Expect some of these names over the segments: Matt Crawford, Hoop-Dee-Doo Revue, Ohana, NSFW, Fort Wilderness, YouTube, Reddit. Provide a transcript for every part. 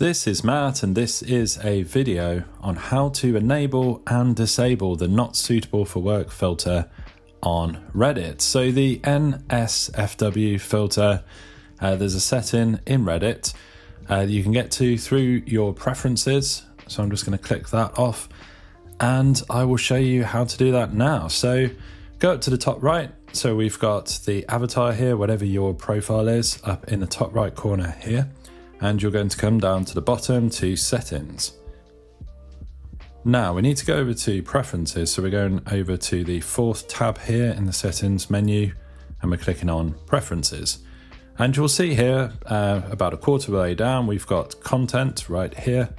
This is Matt, and this is a video on how to enable and disable the not suitable for work filter on Reddit. So the NSFW filter, there's a setting in Reddit you can get to through your preferences. So I'm just going to click that off and I will show you how to do that now. So go up to the top right. So we've got the avatar here, whatever your profile is, up in the top right corner here. And you're going to come down to the bottom to settings. Now we need to go over to preferences. So we're going over to the fourth tab here in the settings menu and we're clicking on preferences. And you'll see here about a quarter way down, we've got content right here.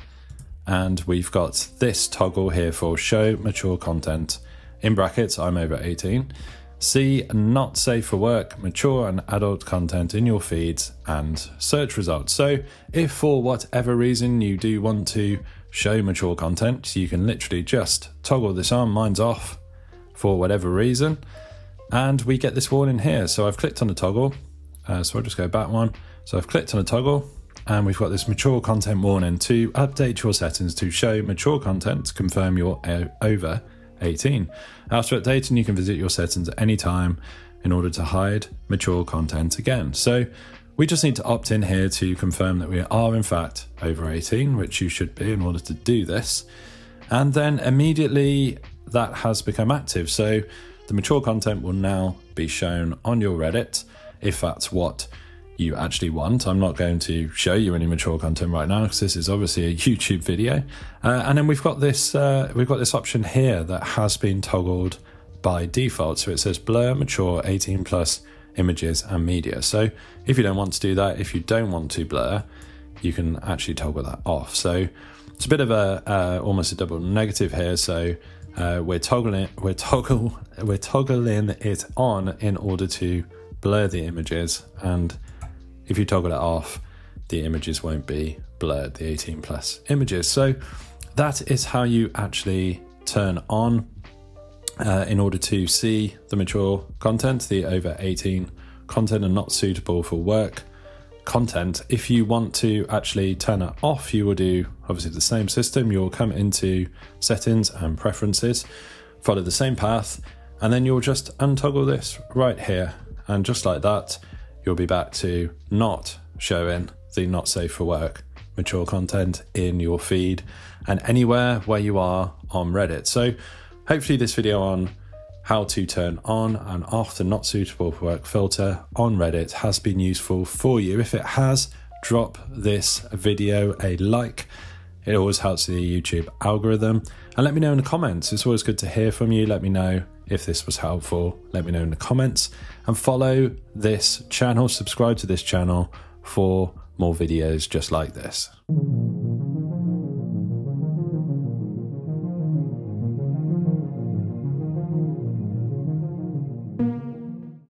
And we've got this toggle here for show mature content, in brackets, I'm over 18. See not safe for work, mature and adult content in your feeds and search results. So if for whatever reason you do want to show mature content, you can literally just toggle this on. Mine's off for whatever reason. And we get this warning here. So I've clicked on the toggle. So I'll just go back one. So I've clicked on the toggle and we've got this mature content warning. To update your settings to show mature content, confirm you're over 18. After updating, you can visit your settings at any time in order to hide mature content again. So we just need to opt in here to confirm that we are in fact over 18, which you should be in order to do this. And then immediately that has become active. So the mature content will now be shown on your Reddit if that's what you actually want. I'm not going to show you any mature content right now because this is obviously a YouTube video. And then we've got this option here that has been toggled by default. So it says blur mature 18 plus images and media. So if you don't want to do that, if you don't want to blur, you can actually toggle that off. So it's a bit of a almost a double negative here. So we're toggling it on in order to blur the images, and if you toggle it off, the images won't be blurred, the 18 plus images. So that is how you actually turn on in order to see the mature content, the over 18 content and not suitable for work content. If you want to actually turn it off, you will do obviously the same system. You'll come into settings and preferences, follow the same path, and then you'll just untoggle this right here. And just like that, you'll be back to not showing the not safe for work mature content in your feed and anywhere where you are on Reddit. So hopefully this video on how to turn on and off the not suitable for work filter on Reddit has been useful for you. If it has, drop this video a like. It always helps the YouTube algorithm. And let me know in the comments. It's always good to hear from you. Let me know if this was helpful. Let me know in the comments. And follow this channel. Subscribe to this channel for more videos just like this.